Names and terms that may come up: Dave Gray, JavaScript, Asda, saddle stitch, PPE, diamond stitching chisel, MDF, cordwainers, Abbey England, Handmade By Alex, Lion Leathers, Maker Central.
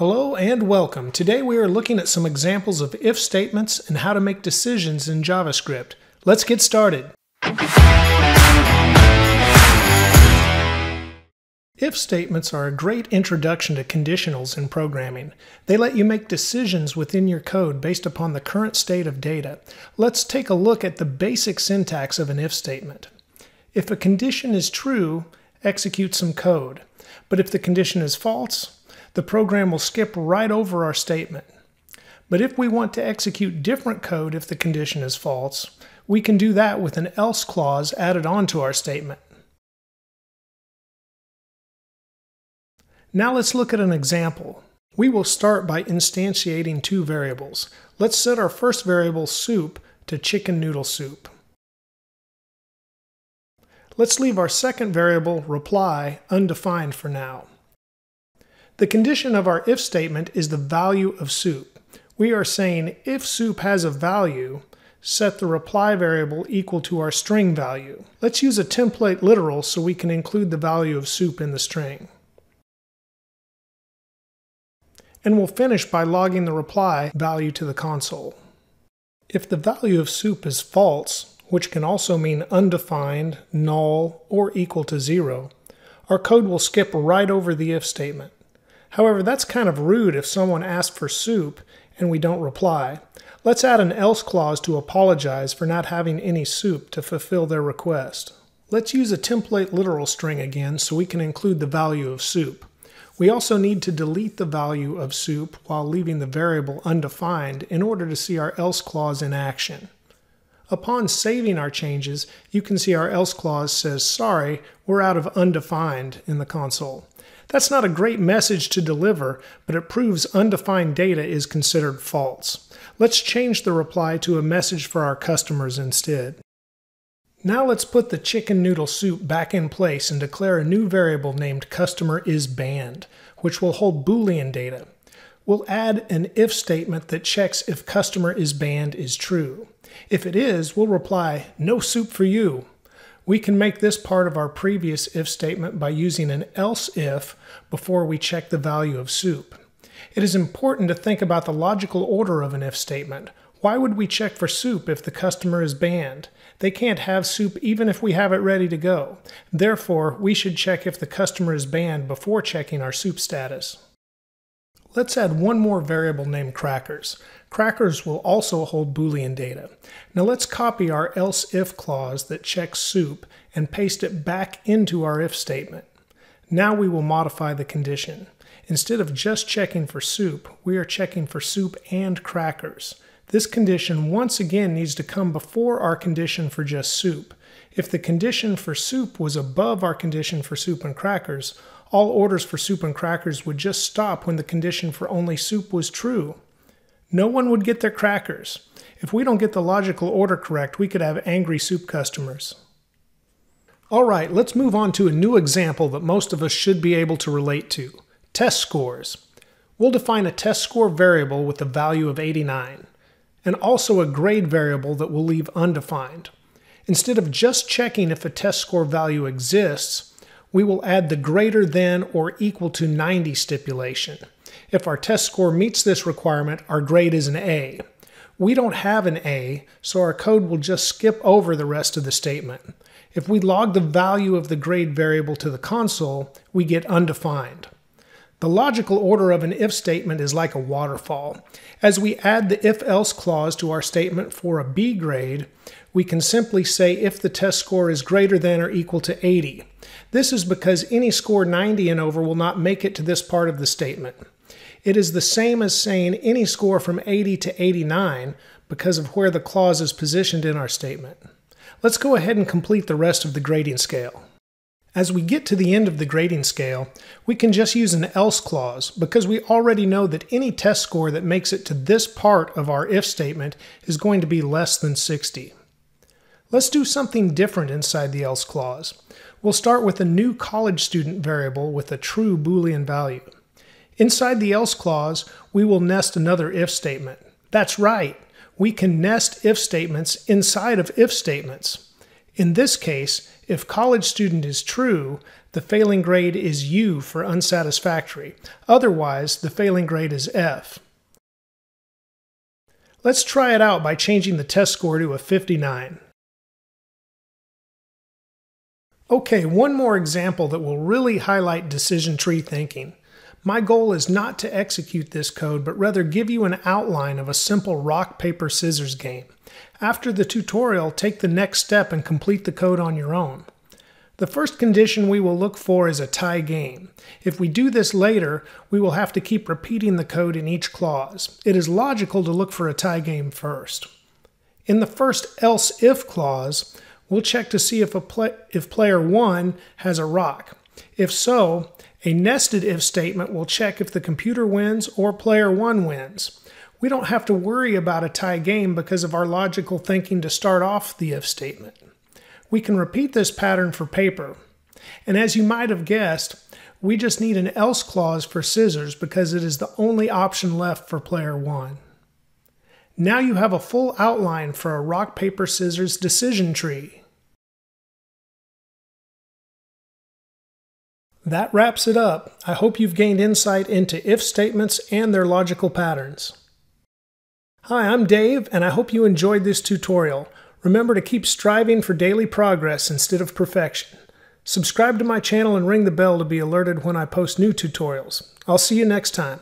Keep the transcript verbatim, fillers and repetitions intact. Hello and welcome. Today we are looking at some examples of if statements and how to make decisions in JavaScript. Let's get started. If statements are a great introduction to conditionals in programming. They let you make decisions within your code based upon the current state of data. Let's take a look at the basic syntax of an if statement. If a condition is true, execute some code. But if the condition is false, the program will skip right over our statement. But if we want to execute different code if the condition is false, we can do that with an else clause added onto our statement. Now let's look at an example. We will start by instantiating two variables. Let's set our first variable soup to chicken noodle soup. Let's leave our second variable reply undefined for now. The condition of our if statement is the value of soup. We are saying if soup has a value, set the reply variable equal to our string value. Let's use a template literal so we can include the value of soup in the string. And we'll finish by logging the reply value to the console. If the value of soup is false, which can also mean undefined, null, or equal to zero, our code will skip right over the if statement. However, that's kind of rude if someone asks for soup and we don't reply. Let's add an else clause to apologize for not having any soup to fulfill their request. Let's use a template literal string again so we can include the value of soup. We also need to delete the value of soup while leaving the variable undefined in order to see our else clause in action. Upon saving our changes, you can see our else clause says, sorry, we're out of undefined in the console. That's not a great message to deliver, but it proves undefined data is considered false. Let's change the reply to a message for our customers instead. Now let's put the chicken noodle soup back in place and declare a new variable named customer is banned, which will hold Boolean data. We'll add an if statement that checks if customer is banned is true. If it is, we'll reply, no soup for you. We can make this part of our previous if statement by using an else if before we check the value of soup. It is important to think about the logical order of an if statement. Why would we check for soup if the customer is banned? They can't have soup even if we have it ready to go. Therefore, we should check if the customer is banned before checking our soup status. Let's add one more variable named crackers. Crackers will also hold Boolean data. Now let's copy our else if clause that checks soup and paste it back into our if statement. Now we will modify the condition. Instead of just checking for soup, we are checking for soup and crackers. This condition once again needs to come before our condition for just soup. If the condition for soup was above our condition for soup and crackers, all orders for soup and crackers would just stop when the condition for only soup was true. No one would get their crackers. If we don't get the logical order correct, we could have angry soup customers. All right, let's move on to a new example that most of us should be able to relate to, test scores. We'll define a test score variable with a value of eighty-nine, and also a grade variable that we'll leave undefined. Instead of just checking if a test score value exists, we will add the greater than or equal to ninety stipulation. If our test score meets this requirement, our grade is an A. We don't have an A, so our code will just skip over the rest of the statement. If we log the value of the grade variable to the console, we get undefined. The logical order of an if statement is like a waterfall. As we add the if-else clause to our statement for a B grade, we can simply say if the test score is greater than or equal to eighty. This is because any score ninety and over will not make it to this part of the statement. It is the same as saying any score from eighty to eighty-nine because of where the clause is positioned in our statement. Let's go ahead and complete the rest of the grading scale. As we get to the end of the grading scale, we can just use an else clause because we already know that any test score that makes it to this part of our if statement is going to be less than sixty. Let's do something different inside the else clause. We'll start with a new college student variable with a true Boolean value. Inside the else clause, we will nest another if statement. That's right, we can nest if statements inside of if statements. In this case, if college student is true, the failing grade is U for unsatisfactory. Otherwise, the failing grade is F. Let's try it out by changing the test score to a fifty-nine. Okay, one more example that will really highlight decision tree thinking. My goal is not to execute this code, but rather give you an outline of a simple rock, paper, scissors game. After the tutorial, take the next step and complete the code on your own. The first condition we will look for is a tie game. If we do this later, we will have to keep repeating the code in each clause. It is logical to look for a tie game first. In the first else if clause, we'll check to see if, a play, if player one has a rock. If so, a nested if statement will check if the computer wins or player one wins. We don't have to worry about a tie game because of our logical thinking to start off the if statement. We can repeat this pattern for paper. And as you might have guessed, we just need an else clause for scissors because it is the only option left for player one. Now you have a full outline for a rock, paper, scissors decision tree. That wraps it up. I hope you've gained insight into if statements and their logical patterns. Hi, I'm Dave, and I hope you enjoyed this tutorial. Remember to keep striving for daily progress instead of perfection. Subscribe to my channel and ring the bell to be alerted when I post new tutorials. I'll see you next time.